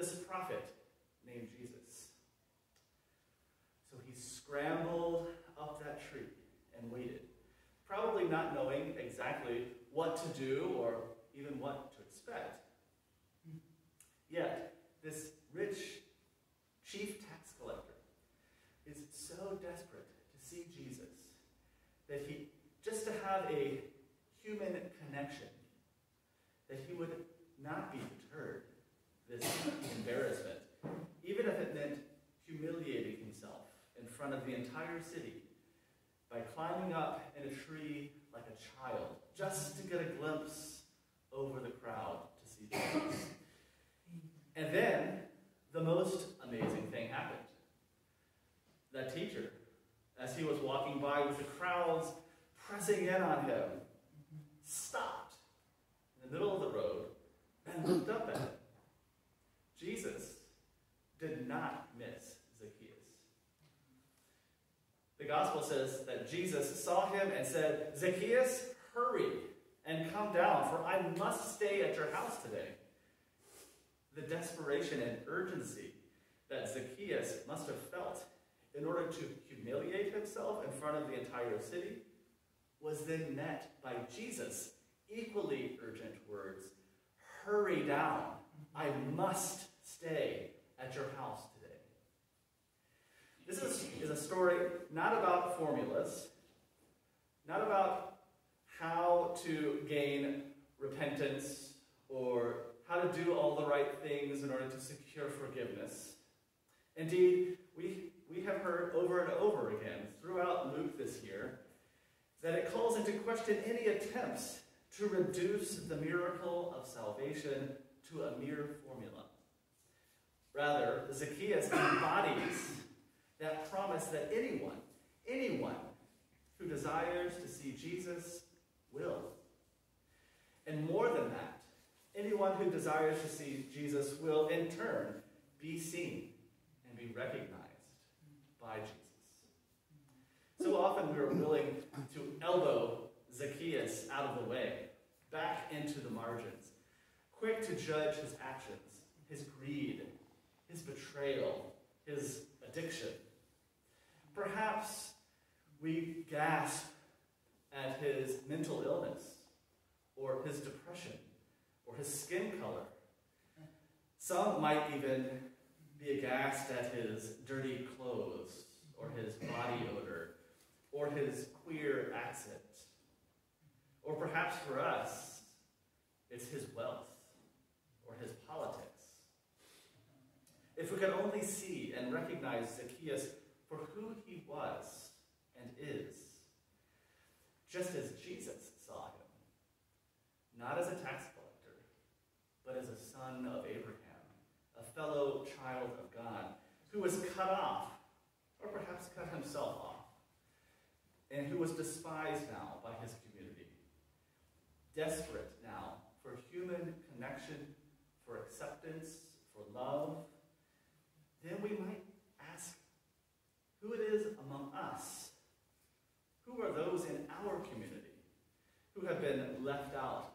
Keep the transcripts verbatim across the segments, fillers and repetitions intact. this prophet named Jesus. So he scrambled up that tree and waited, probably not knowing exactly what to do or even what to expect. Yet, this rich chief tax collector is so desperate to see Jesus that he, just to have a human connection, that he would not be deterred this embarrassment, even if it meant humiliating himself in front of the entire city by climbing up in a tree like a child, just to get a glimpse over the crowd to see Jesus. And then the most amazing thing happened. That teacher, as he was walking by with the crowds pressing in on him, stopped in the middle of the road and looked up at him. Jesus did not miss Zacchaeus. The gospel says that Jesus saw him and said, "Zacchaeus, hurry and come down, for I must stay at your house today." The desperation and urgency that Zacchaeus must have felt in order to humiliate himself in front of the entire city was then met by Jesus' equally urgent words, "Hurry down, I must stay at your house today." This is, is a story not about formulas, not about how to gain repentance or how to do all the right things in order to secure forgiveness. Indeed, we, we have heard over and over again throughout Luke this year that it calls into question any attempts to reduce the miracle of salvation to a mere formula. Rather, Zacchaeus embodies that promise that anyone, anyone who desires to see Jesus will. And more than that, anyone who desires to see Jesus will, in turn, be seen and be recognized by Jesus. So often we are willing to elbow Zacchaeus out of the way, back into the margins, quick to judge his actions, his greed, his betrayal, his addiction. Perhaps we gasp at his mental illness or his depression, or his skin color. Some might even be aghast at his dirty clothes, or his body odor, or his queer accent. Or perhaps for us, it's his wealth, or his politics. If we could only see and recognize Zacchaeus for who he was and is, just as Jesus saw him, not as a tax collector, but as a son of Abraham, a fellow child of God, who was cut off, or perhaps cut himself off, and who was despised now by his community, desperate now for human connection, for acceptance, for love. Then we might ask who it is among us, who are those in our community who have been left out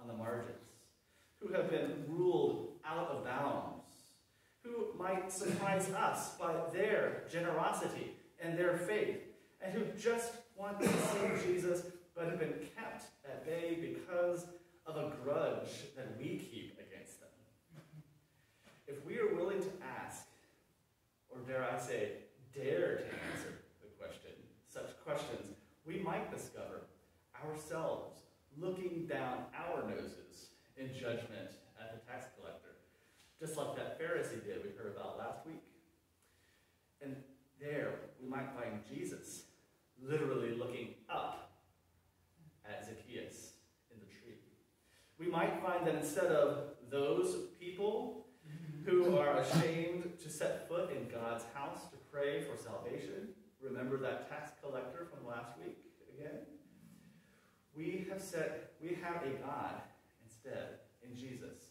on the margins, who have been ruled out of bounds, who might surprise us by their generosity and their faith, and who just want to see Jesus but have been kept at bay because of a grudge that we keep against them. If we are willing to ask, or dare I say, dare to answer the question, such questions, we might discover ourselves looking down our noses in judgment at the tax collector, just like that Pharisee did we heard about last week. And there we might find Jesus literally looking up at Zacchaeus in the tree. We might find that instead of those people who are ashamed to set foot in God's house to pray for salvation, remember that tax collector from last week again? We have set, we have a God in Jesus,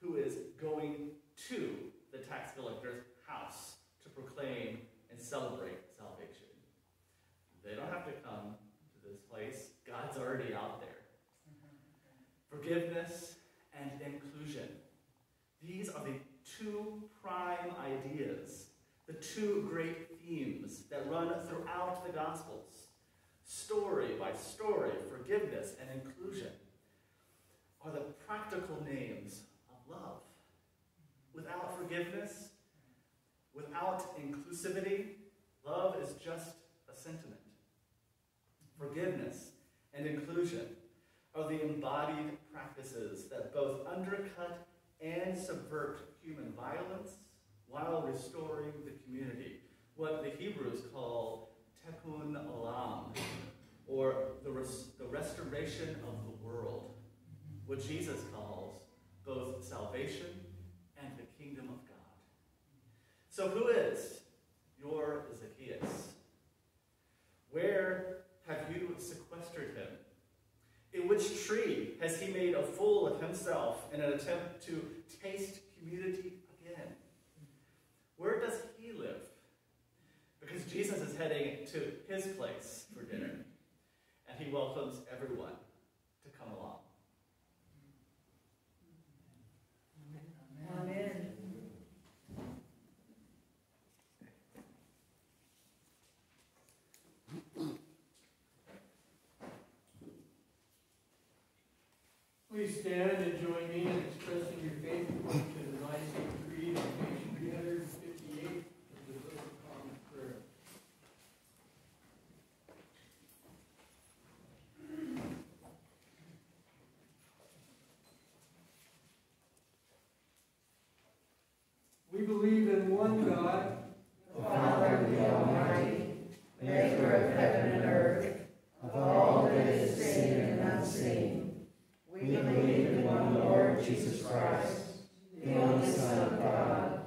who is going to the tax collector's house to proclaim and celebrate salvation. They don't have to come to this place. God's already out there. Forgiveness and inclusion. These are the two prime ideas, the two great themes that run throughout the Gospels, story by story, forgiveness and inclusion, are the practical names of love. Without forgiveness, without inclusivity, love is just a sentiment. Forgiveness and inclusion are the embodied practices that both undercut and subvert human violence while restoring the community, what the Hebrews call tikkun olam, or the, res the restoration of the world, what Jesus calls both salvation and the kingdom of God. So who is your Zacchaeus? Where have you sequestered him? In which tree has he made a fool of himself in an attempt to taste community again? Where does he live? Because Jesus is heading to his place for dinner, and he welcomes everyone to come along. Amen. Amen. Please stand and join me in expressing your faith according to the Nicene Creed on page three fifty-eight of the Book of Common Prayer. We believe in one God, the Father, the Almighty, maker of heaven and earth, of all that is seen and unseen. We believe in one Lord Jesus Christ, the only Son of God,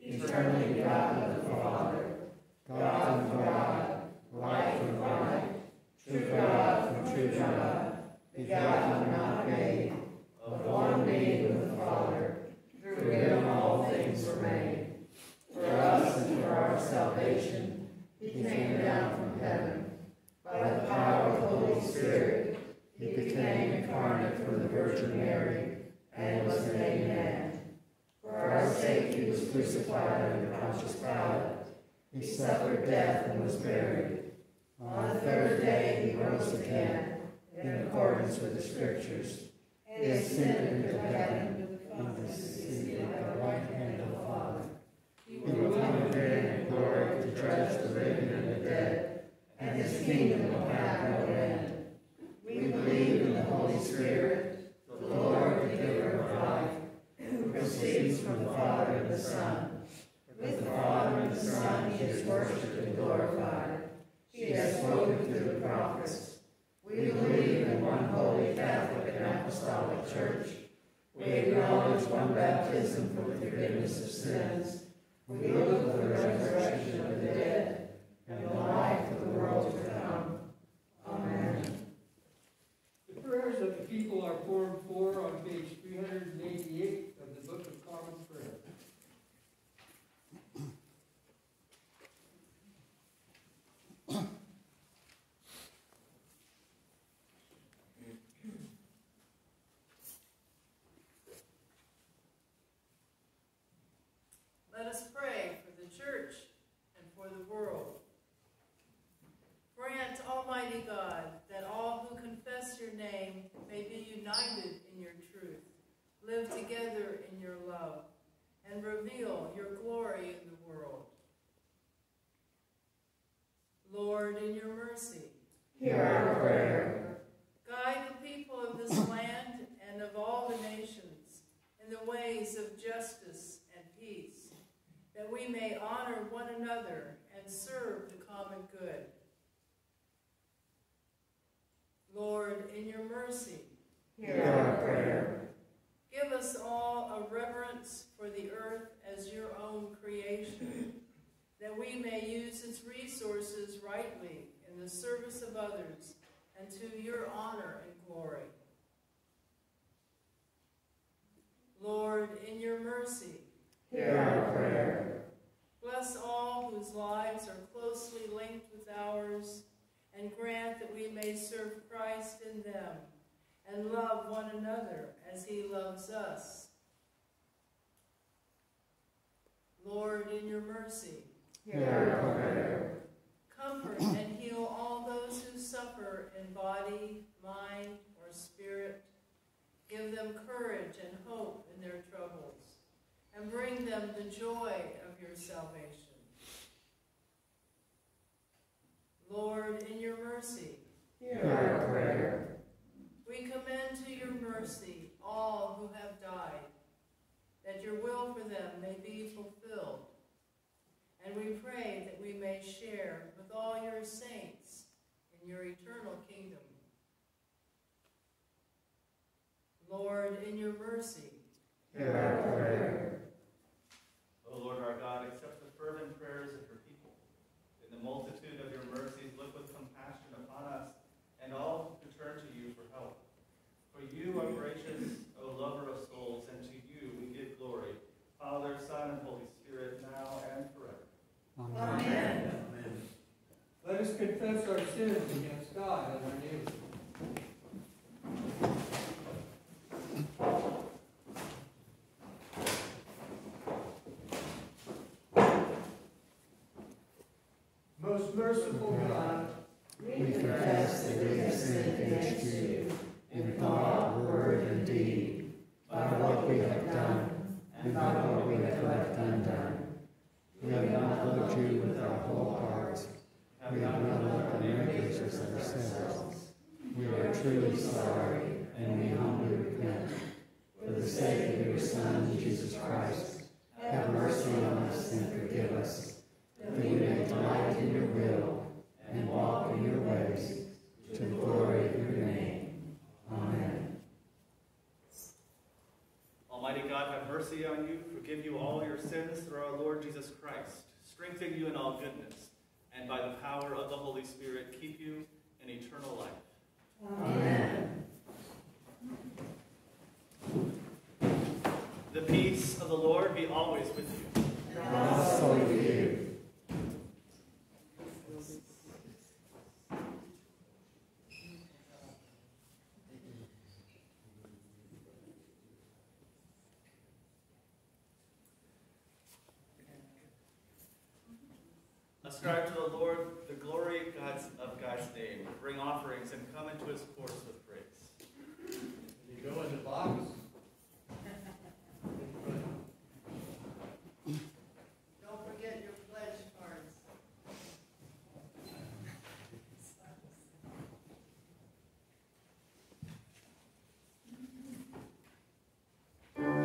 eternally begotten of the Father, God from God, light from light, true God from true God, begotten not made, of one being with the Father. Through him all things were made. For us and for our salvation, he came down from heaven. By the power of the Holy Spirit, he became incarnate from the Virgin Mary and was made man. For our sake he was crucified under Pontius Pilate. He suffered death and was buried. On the third day he rose again in accordance with the Scriptures. He ascended into heaven and is seated at the right hand of the Father. He will come again in glory to judge the living and the dead, and his kingdom will have no end. We believe in the Holy Spirit, the Lord, the giver of life, who proceeds from the Father and the Son. With the Father and the Son he is worshipped and glorified. He has spoken through the prophets. We believe in one holy Catholic and Apostolic Church. We acknowledge one baptism for the forgiveness of sins. We look for the resurrection of the dead and the life of the world to come. Amen. Prayers of the people are Form four on page three eighty-eight of the Book of Common Prayer. Let us pray for the church and for the world. Grant, Almighty God, that all who confess your name may be united in your truth, live together in your love, and reveal your glory in the world. Lord, in your mercy, hear our prayer. Guide the people of this land and of all the nations in the ways of justice and peace, that we may honor one another and serve the common good. Lord, in your mercy, hear our prayer. Give us all a reverence for the earth as your own creation, that we may use its resources rightly in the service of others and to your honor and glory. Lord, in your mercy, hear our prayer. Bless all whose lives are closely linked with ours, and grant that we may serve Christ in them and love one another as he loves us. Lord, in your mercy, hear our prayer. Comfort and heal all those who suffer in body, mind, or spirit. Give them courage and hope in their troubles, and bring them the joy of your salvation. Lord, in your mercy, hear our prayer. We commend to your mercy all who have died, that your will for them may be fulfilled. And we pray that we may share with all your saints in your eternal kingdom. Lord, in your mercy, hear our prayer. O Lord our God, accept the fervent prayers of your people. In the multitude of your mercies, look with compassion upon us and all who turn to you for help. For you are gracious, O lover of souls, and to you we give glory, Father, Son, and Holy Spirit, now and forever. Amen. Amen. Amen. Let us confess our sins against God and our neighbor. Most merciful God, we confess that we have sinned against you in thought, word, and deed, by what we have done and by what we have left undone. We have not loved you with our whole hearts. We have not loved our neighbors as ourselves. We are truly sorry, and we humbly repent. For the sake of your Son, Jesus Christ, have mercy on us and forgive us, that we may delight in your will and walk in your ways, to the glory of your name. Amen. Almighty God, have mercy on you, forgive you all your sins through our Lord Jesus Christ, strengthen you in all goodness, and by the power of the Holy Spirit keep you in eternal life. Amen. The peace of the Lord be always with you. And also with you. Ascribe to the Lord the glory of God's, of God's name. Bring offerings and come into his courts with praise. You go into the box. Don't forget your pledge cards. Thank you.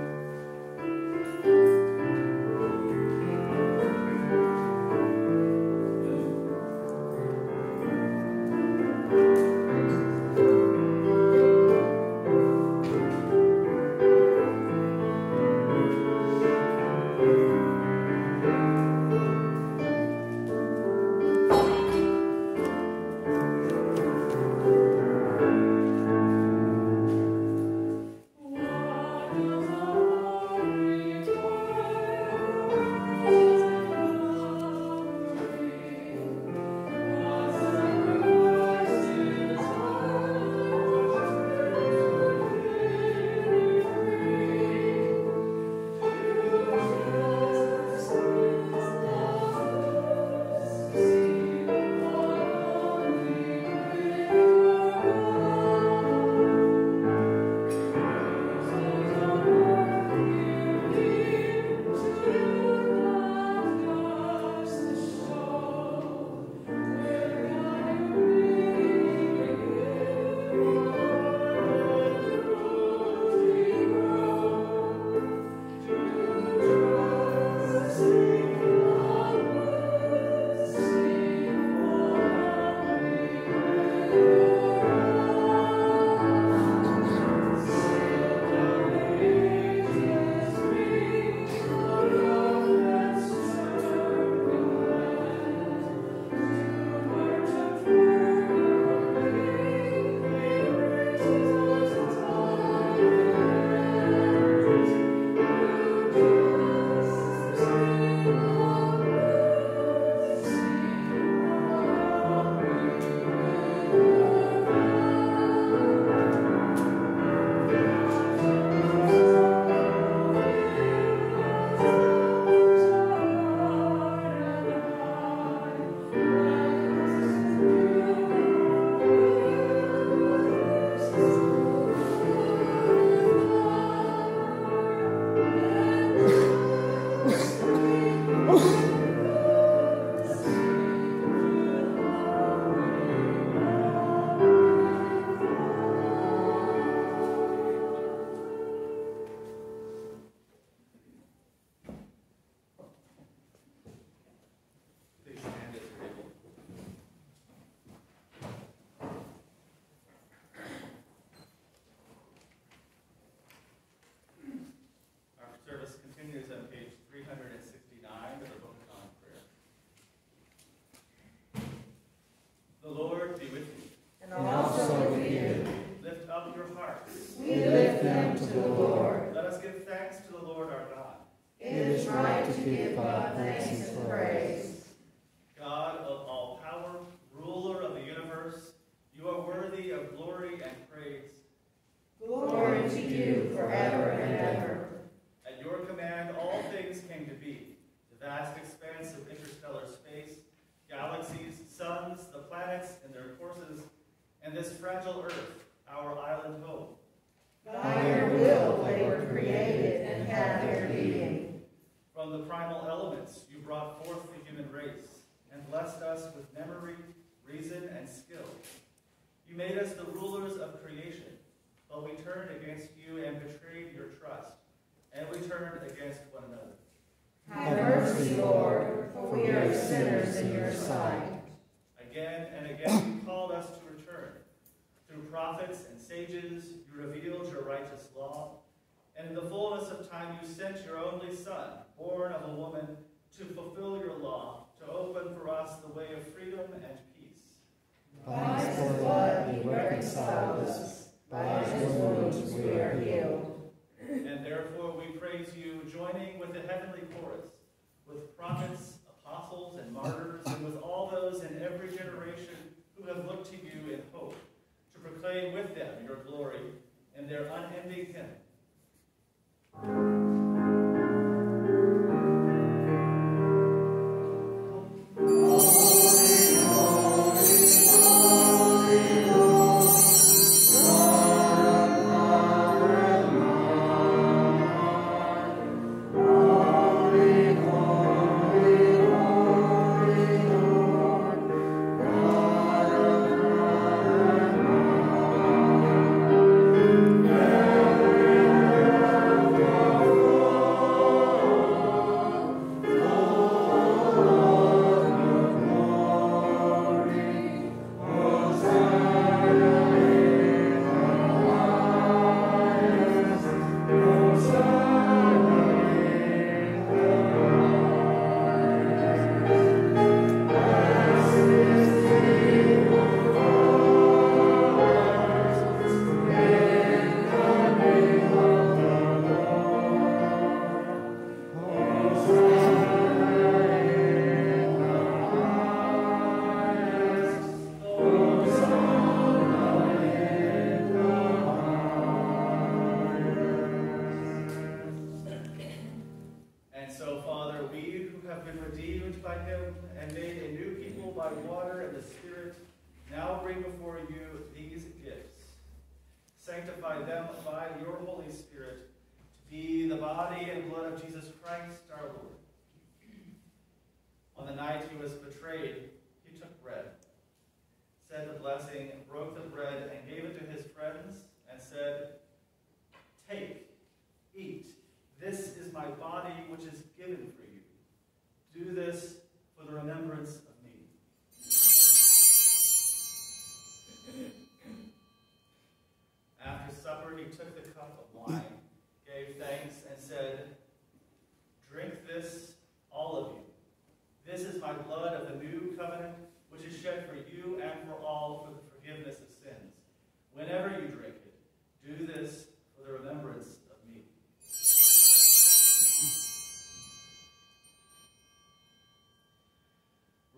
to give God thanks and praise. God of all power, ruler of the universe, you are worthy of glory and praise. Glory to you forever and ever. At your command, all things came to be. The vast expanse of interstellar space, galaxies, suns, the planets and their courses, and this fragile earth, our island home. By your will they were created and had their being. From the primal elements you brought forth the human race and blessed us with memory, reason, and skill. You made us the rulers of creation, but we turned against you and betrayed your trust, and we turned against one another. Have mercy, Lord, for we are sinners in your sight. Again and again you called us to return. Through prophets and sages you revealed your righteous law, and in the fullness of time you sent your only Son, born of a woman, to fulfill your law, to open for us the way of freedom and peace. By his blood he reconciled us, by his wounds we are healed. And therefore we praise you, joining with the heavenly chorus, with prophets, apostles, and martyrs, and with all those in every generation who have looked to you in hope, to proclaim with them your glory and their unending hymn.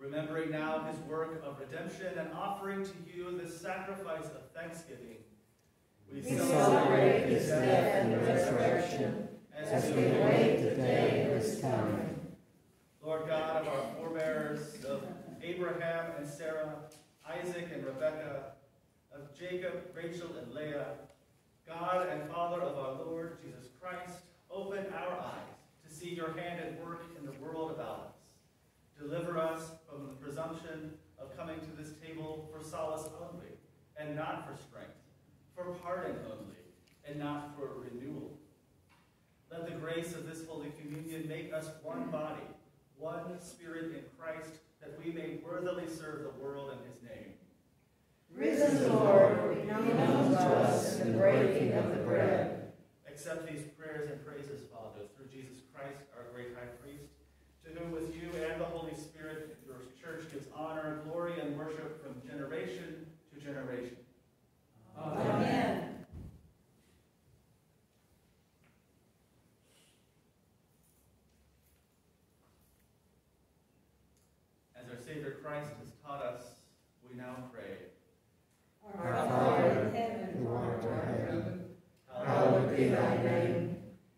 Remembering now his work of redemption and offering to you the sacrifice of thanksgiving, we, we celebrate his death and resurrection as we await the day of his coming. Lord God of our forebears, of Abraham and Sarah, Isaac and Rebekah, of Jacob, Rachel, and Leah, God and Father of our Lord Jesus Christ, open our eyes to see your hand at work in the world about us. Deliver us from the presumption of coming to this table for solace only, and not for strength, for pardon only, and not for renewal. Let the grace of this Holy Communion make us one body, one spirit in Christ, that we may worthily serve the world in his name. Risen Lord, be known to us in the breaking of the bread. Accept these prayers and praises, Father, through Jesus Christ, our great high priest, to whom with you and the Holy Spirit your church gives honor, glory, and worship from generation to generation. Amen. Amen. Savior Christ has taught us, we now pray. Our Father in heaven, who art in heaven, hallowed be thy name.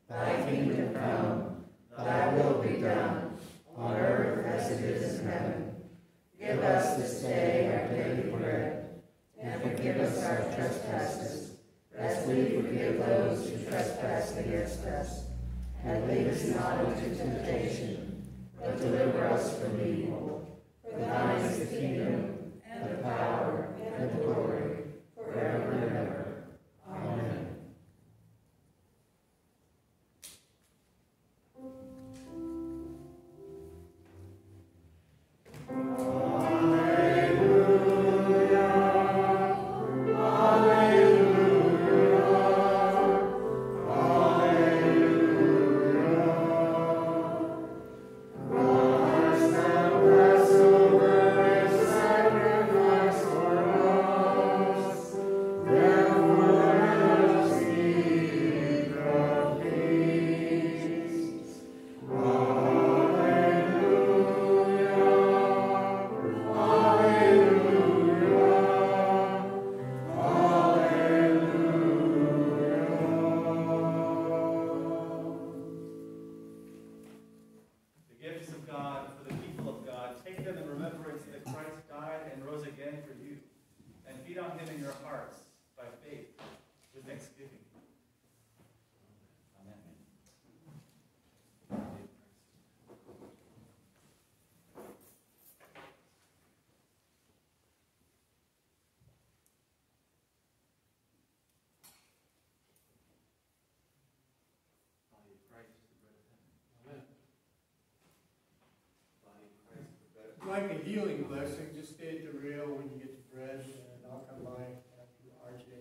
Thy kingdom come, thy will be done, on earth as it is in heaven. Give us this day our daily bread, and forgive us our trespasses, as we forgive those who trespass against us. And lead us not into temptation, but deliver us from evil. For thine is the kingdom, and the power, and the glory, forever and ever. Amen. Like a healing blessing, just stay at the rail when you get the bread, and I'll come by after R J.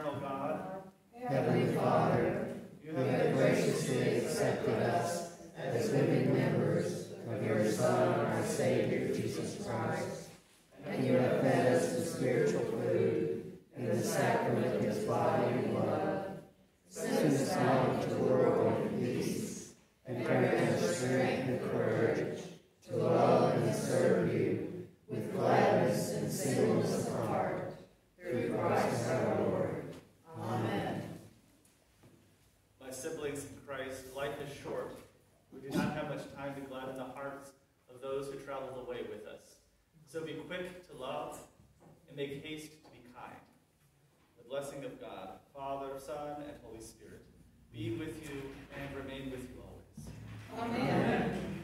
eternal God, Heavenly Father, you have graciously accepted us as living members of your Son, our Savior, Jesus Christ, and you have fed us with spiritual food in the sacrament of his body and blood. Send us out into the world in peace, and grant us strength and courage to love and serve you with gladness and singleness of heart, through Christ our Lord. Amen. My siblings in Christ, life is short. We do not have much time to gladden the hearts of those who travel the way with us. So be quick to love and make haste to be kind. The blessing of God, Father, Son, and Holy Spirit, be with you and remain with you always. Amen. Amen.